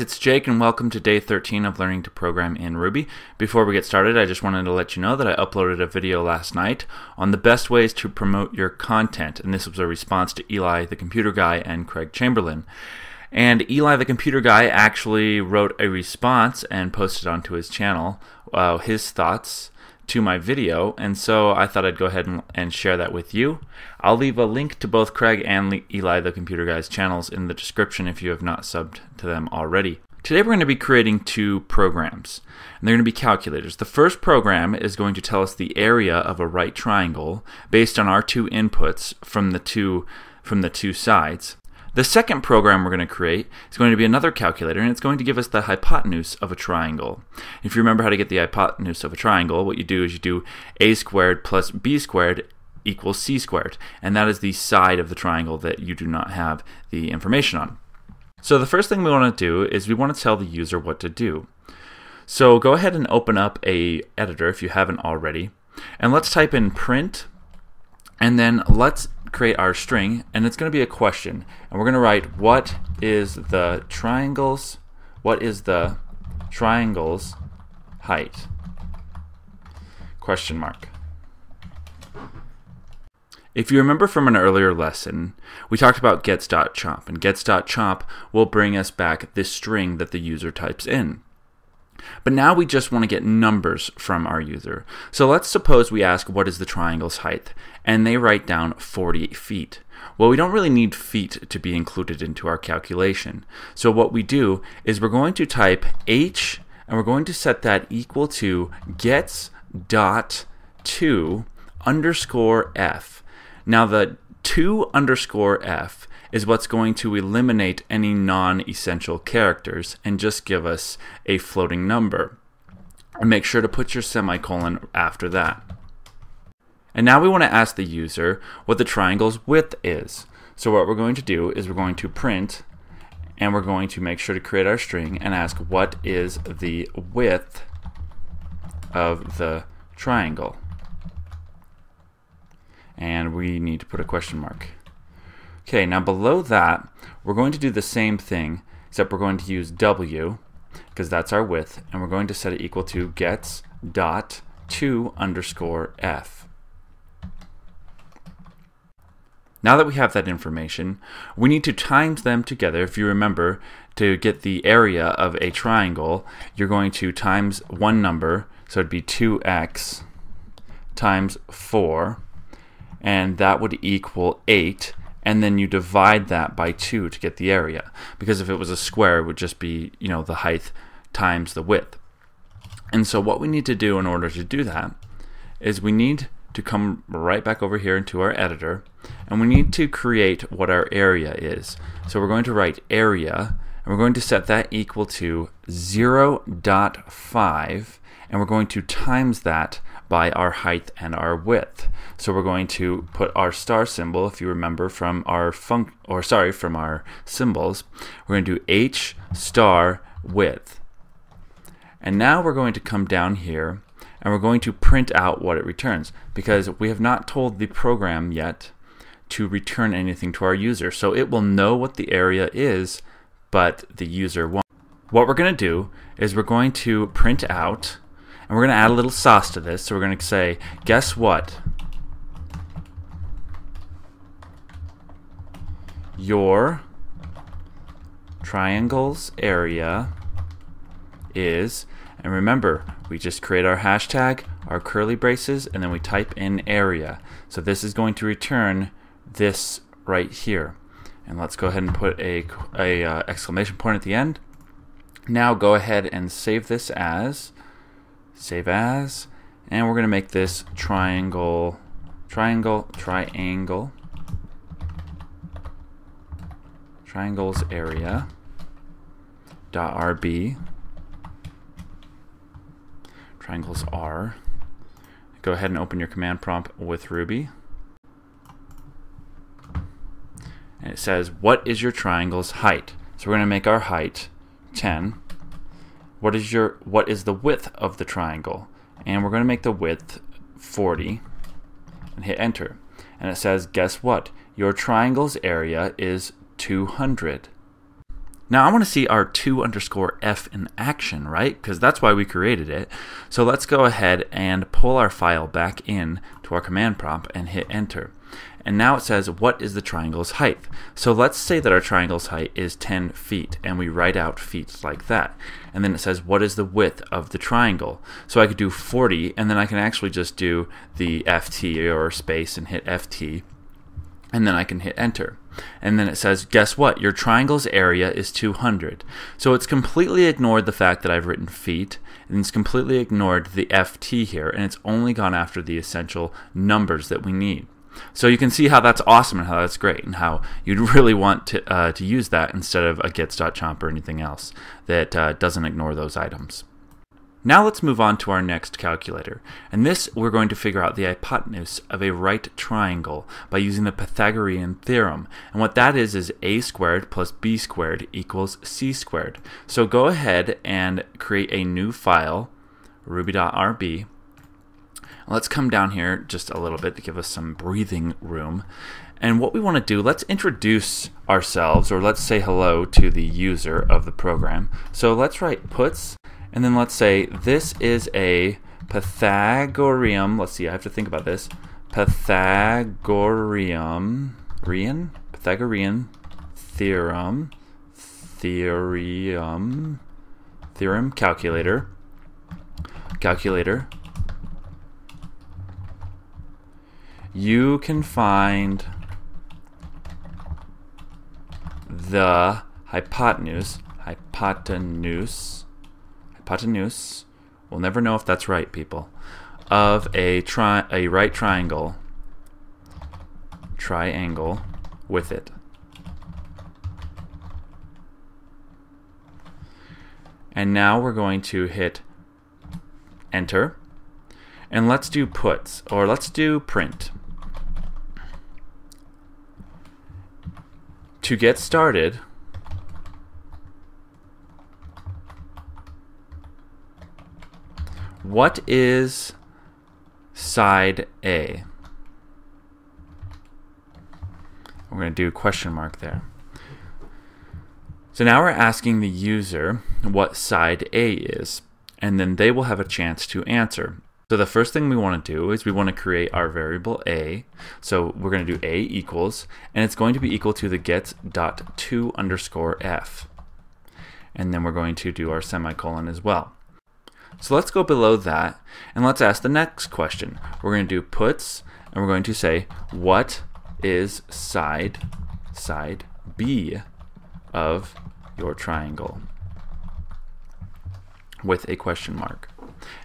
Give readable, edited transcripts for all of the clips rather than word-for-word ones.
It's Jake and welcome to day 13 of learning to program in Ruby. Before we get started, I just wanted to let you know that I uploaded a video last night on the best ways to promote your content, and this was a response to Eli the Computer Guy and Craig Chamberlain. And Eli the Computer Guy actually wrote a response and posted onto his channel his thoughts to my video, and so I thought I'd go ahead and share that with you. I'll leave a link to both Craig and Eli the Computer Guy's channels in the description if you have not subbed to them already. Today we're going to be creating two programs, and they're going to be calculators. The first program is going to tell us the area of a right triangle based on our two inputs from the two sides. The second program we're going to create is going to be another calculator, and it's going to give us the hypotenuse of a triangle. If you remember how to get the hypotenuse of a triangle, what you do is you do a squared plus b squared equals c squared, and that is the side of the triangle that you do not have the information on. So the first thing we want to do is we want to tell the user what to do. So go ahead and open up an editor if you haven't already, and let's type in print, and then let's create our string, and it's going to be a question, and we're going to write what is the triangle's height, question mark. If you remember from an earlier lesson, we talked about gets.chomp, and gets.chomp will bring us back this string that the user types in. But now we just want to get numbers from our user. So let's suppose we ask what is the triangle's height, and they write down 40 feet. Well, we don't really need feet to be included into our calculation. So what we do is we're going to type h, and we're going to set that equal to gets.to underscore f. Now the to underscore f is what's going to eliminate any non-essential characters and just give us a floating number. And make sure to put your semicolon after that. And now we want to ask the user what the triangle's width is. So what we're going to do is we're going to print, and we're going to make sure to create our string and ask what is the width of the triangle. And we need to put a question mark. Okay, now below that, we're going to do the same thing, except we're going to use w, because that's our width, and we're going to set it equal to gets.to underscore f. Now that we have that information, we need to times them together. If you remember, to get the area of a triangle, you're going to times one number, so it'd be 2x times 4, and that would equal 8. And then you divide that by 2 to get the area, because if it was a square, it would just be, you know, the height times the width. And so what we need to do in order to do that is we need to come right back over here into our editor, and we need to create what our area is. So we're going to write area, and we're going to set that equal to 0.5, and we're going to times that by our height and our width. So we're going to put our star symbol, if you remember from our symbols, we're going to do h star width. And now we're going to come down here, and we're going to print out what it returns, because we have not told the program yet to return anything to our user. So it will know what the area is, but the user won't. What we're going to do is we're going to print out, and we're going to add a little sauce to this. So we're going to say, guess what? Your triangle's area is, and remember, we just create our hashtag, our curly braces, and then we type in area. So this is going to return this right here. And let's go ahead and put a exclamation point at the end. Now go ahead and save this as, and we're going to make this triangle's area dot rb, triangles r. Go ahead and open your command prompt with Ruby, and it says, what is your triangle's height? So we're going to make our height 10. What is the width of the triangle? And we're going to make the width 40 and hit enter. And it says, guess what? Your triangle's area is 200. Now I want to see our 2_f in action, right? Because that's why we created it. So let's go ahead and pull our file back in to our command prompt and hit enter. And now it says, what is the triangle's height? So let's say that our triangle's height is 10 feet, and we write out feet like that. And then it says, what is the width of the triangle? So I could do 40, and then I can actually just do the FT or space and hit FT, and then I can hit enter. And then it says, guess what? Your triangle's area is 200. So it's completely ignored the fact that I've written feet, and it's completely ignored the FT here, and it's only gone after the essential numbers that we need. So you can see how that's awesome and how that's great and how you'd really want to use that instead of a gets.chomp or anything else that doesn't ignore those items. Now let's move on to our next calculator. And this, we're going to figure out the hypotenuse of a right triangle by using the Pythagorean Theorem. And what that is a squared plus b squared equals c squared. So go ahead and create a new file, ruby.rb. Let's come down here just a little bit to give us some breathing room. And what we want to do, let's introduce ourselves, or let's say hello to the user of the program. So let's write puts, and then let's say this is a Pythagorean, let's see, I have to think about this, Pythagorean theorem calculator. You can find the hypotenuse, we'll never know if that's right, people, of a right triangle with it. And now we're going to hit enter, and let's do puts, or let's do print. To get started, what is side A? We're going to do question mark there. So now we're asking the user what side A is, and then they will have a chance to answer. So the first thing we want to do is we want to create our variable A. So we're going to do A equals, and it's going to be equal to the gets.to_f. And then we're going to do our semicolon as well. So let's go below that, and let's ask the next question. We're going to do puts, and we're going to say, what is side B of your triangle? With a question mark.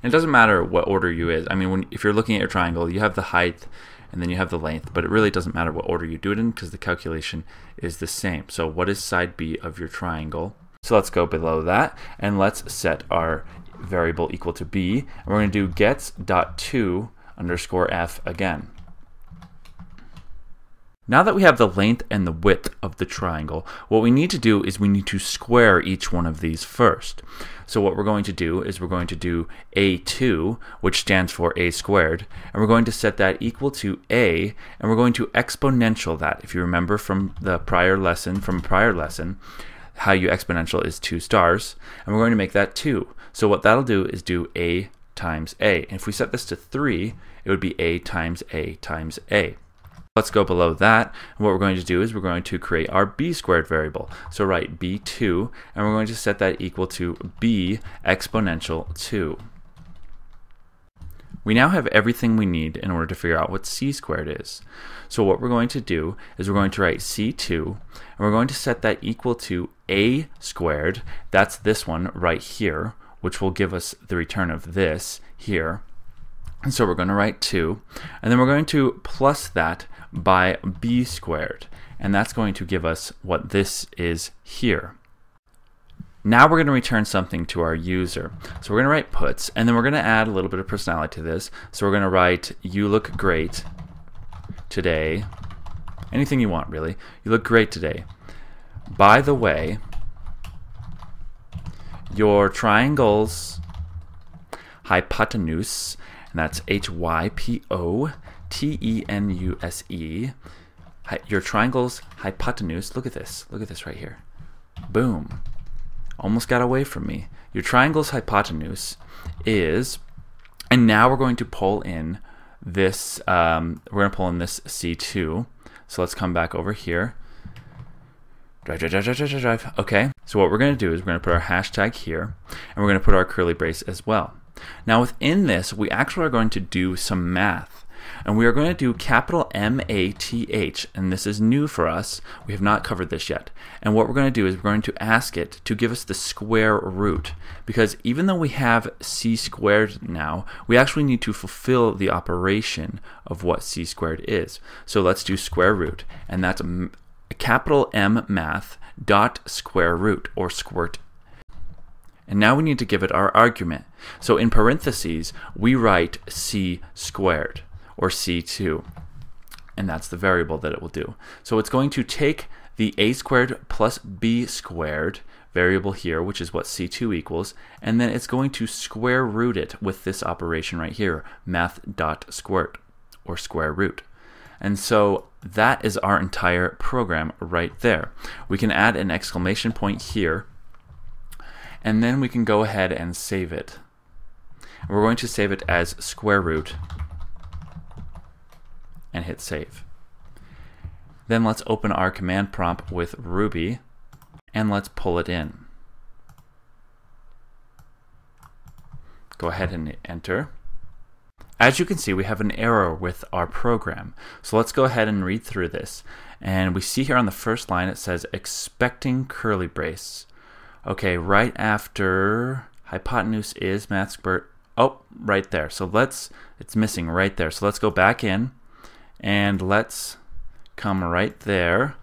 And it doesn't matter what order you is. I mean, if you're looking at your triangle, you have the height, and then you have the length, but it really doesn't matter what order you do it in because the calculation is the same. So what is side B of your triangle? So let's go below that, and let's set our variable equal to b, and we're going to do gets.to_f again. Now that we have the length and the width of the triangle, what we need to do is we need to square each one of these first. So what we're going to do is we're going to do a2, which stands for a squared, and we're going to set that equal to a, and we're going to exponential that. If you remember from the prior lesson, how you exponential is 2 stars, and we're going to make that 2. So what that'll do is do a times a, and if we set this to 3, it would be a times a times a. Let's go below that, and what we're going to do is we're going to create our b squared variable. So write b2, and we're going to set that equal to b exponential 2. We now have everything we need in order to figure out what c squared is. So what we're going to do is we're going to write c2, and we're going to set that equal to a squared, that's this one right here, which will give us the return of this here. And so we're going to write 2, and then we're going to plus that by b squared, and that's going to give us what this is here. Now we're going to return something to our user. So we're going to write puts, and then we're going to add a little bit of personality to this. So we're going to write, you look great today. Anything you want, really. You look great today. By the way, your triangle's hypotenuse, and that's HYPOTENUSE, your triangle's hypotenuse, look at this right here. Boom. Almost got away from me. Your triangle's hypotenuse is, and now we're going to pull in this, C2. So let's come back over here. Drive. Okay, so what we're going to do is we're going to put our hashtag here, and we're going to put our curly brace as well. Now within this, we actually are going to do some math, and we are going to do capital M-A-T-H, and this is new for us. We have not covered this yet. And what we're going to do is we're going to ask it to give us the square root, because even though we have c squared now, we actually need to fulfill the operation of what c squared is. So let's do square root, and that's capital M math dot square root, or squirt. And now we need to give it our argument. So in parentheses, we write c squared, or c2, and that's the variable that it will do. So it's going to take the a squared plus b squared variable here, which is what c2 equals, and then it's going to square root it with this operation right here, math dot squirt, or square root. And so that is our entire program right there. We can add an exclamation point here, and then we can go ahead and save it. We're going to save it as square root and hit save. Then let's open our command prompt with Ruby and let's pull it in. Go ahead and hit enter. As you can see, we have an error with our program. So let's go ahead and read through this. And we see here on the first line it says expecting curly brace. Okay, right after hypotenuse is math squirt. Oh, right there. So let's, it's missing right there. So let's go back in and let's come right there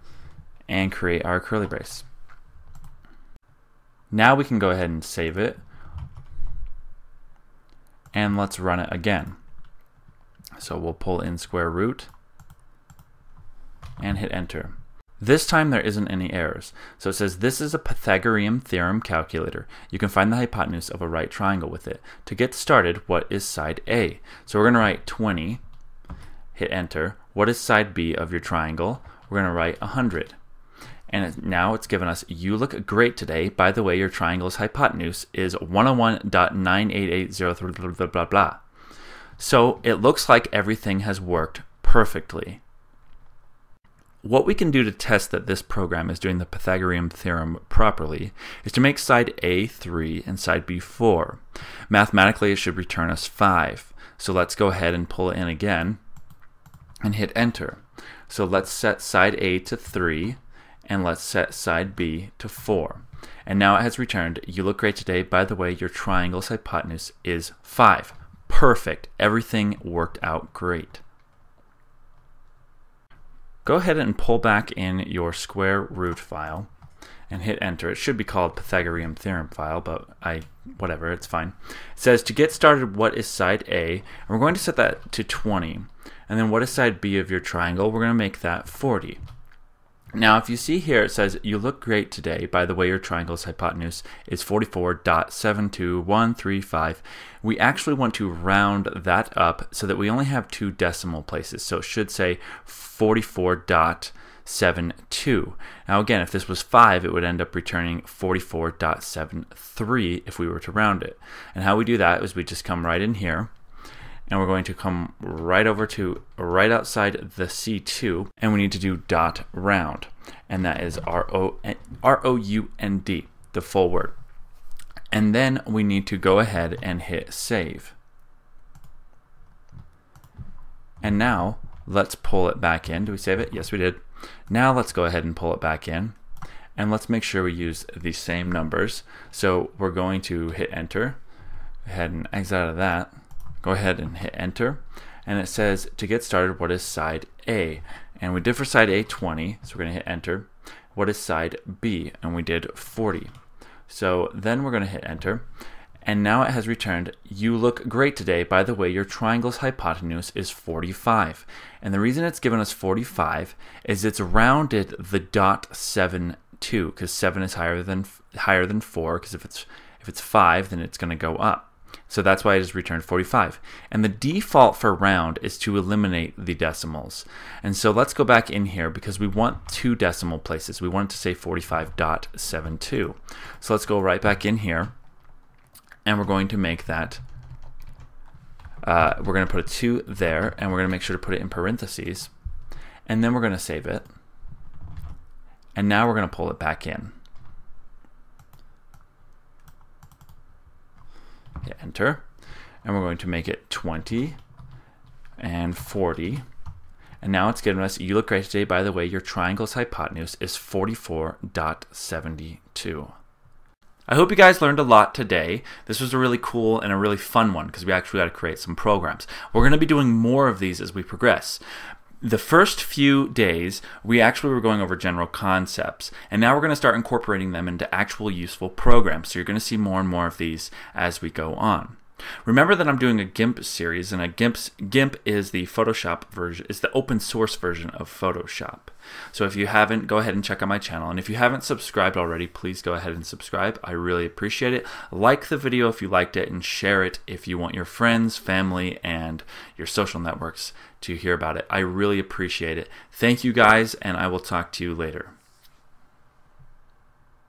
and create our curly brace. Now we can go ahead and save it. And let's run it again. So we'll pull in square root and hit enter. This time there isn't any errors. So it says this is a Pythagorean theorem calculator. You can find the hypotenuse of a right triangle with it. To get started, what is side A? So we're going to write 20, hit enter. What is side B of your triangle? We're going to write 100. And now it's given us, you look great today. By the way, your triangle's hypotenuse is 101.9880 blah, blah, blah, blah. So it looks like everything has worked perfectly. What we can do to test that this program is doing the Pythagorean theorem properly is to make side A 3 and side B 4. Mathematically, it should return us 5. So let's go ahead and pull in again and hit enter. So let's set side A to 3. And let's set side B to 4. And now it has returned, you look great today. By the way, your triangle's hypotenuse is 5. Perfect. Everything worked out great. Go ahead and pull back in your square root file and hit enter. It should be called Pythagorean theorem file, but whatever, it's fine. It says to get started, what is side A? And we're going to set that to 20. And then what is side B of your triangle? We're going to make that 40. Now if you see here it says you look great today, by the way your triangle's hypotenuse is 44.72135. We actually want to round that up so that we only have 2 decimal places, so it should say 44.72. Now again, if this was 5 it would end up returning 44.73 if we were to round it. And how we do that is we just come right in here, and we're going to come right over to right outside the C2, and we need to do dot round, and that is R-O-U-N-D, the full word. And then we need to go ahead and hit save. And now let's pull it back in. Do we save it? Yes, we did. Now let's go ahead and pull it back in, and let's make sure we use the same numbers. So we're going to hit enter. Go ahead and exit out of that. Go ahead and hit enter, and it says to get started, what is side A? And we did for side A 20, so we're going to hit enter. What is side B? And we did 40. So then we're going to hit enter, and now it has returned, you look great today. By the way, your triangle's hypotenuse is 45. And the reason it's given us 45 is it's rounded the .72, because 7 is higher than 4, because if it's 5 then it's going to go up. So that's why I just returned 45. And the default for round is to eliminate the decimals. And so let's go back in here because we want 2 decimal places. We want it to say 45.72. So let's go right back in here and we're going to make that, we're going to put a 2 there and we're going to make sure to put it in parentheses. And then we're going to save it. And now we're going to pull it back in. Hit enter, and we're going to make it 20 and 40, and now it's giving us, you look great today, by the way, your triangle's hypotenuse is 44.72. I hope you guys learned a lot today. This was a really cool and a really fun one because we actually got to create some programs. We're going to be doing more of these as we progress. The first few days, we actually were going over general concepts, and now we're going to start incorporating them into actual useful programs, so you're going to see more and more of these as we go on. Remember that I'm doing a GIMP series, and a GIMP is the Photoshop version, is the open source version of Photoshop. So if you haven't, go ahead and check out my channel, and if you haven't subscribed already, please go ahead and subscribe. I really appreciate it. Like the video if you liked it, and share it if you want your friends, family, and your social networks to hear about it. I really appreciate it. Thank you guys, and I will talk to you later.